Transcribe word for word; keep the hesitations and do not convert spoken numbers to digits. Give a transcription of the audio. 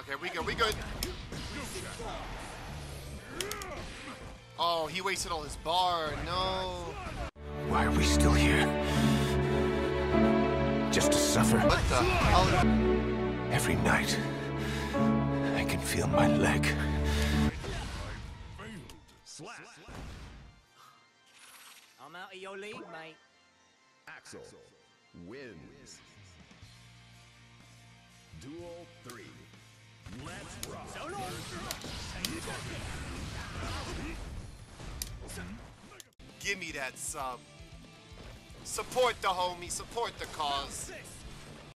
Okay, we good, we good. Oh, he wasted all his bar, no. Why are we still here? Just to suffer? What the hell? Every night, I can feel my leg. I'm out of your league, mate. Axl wins. Duel three. Let's rock. So long. Give me that sub. Support the homie. Support the cause.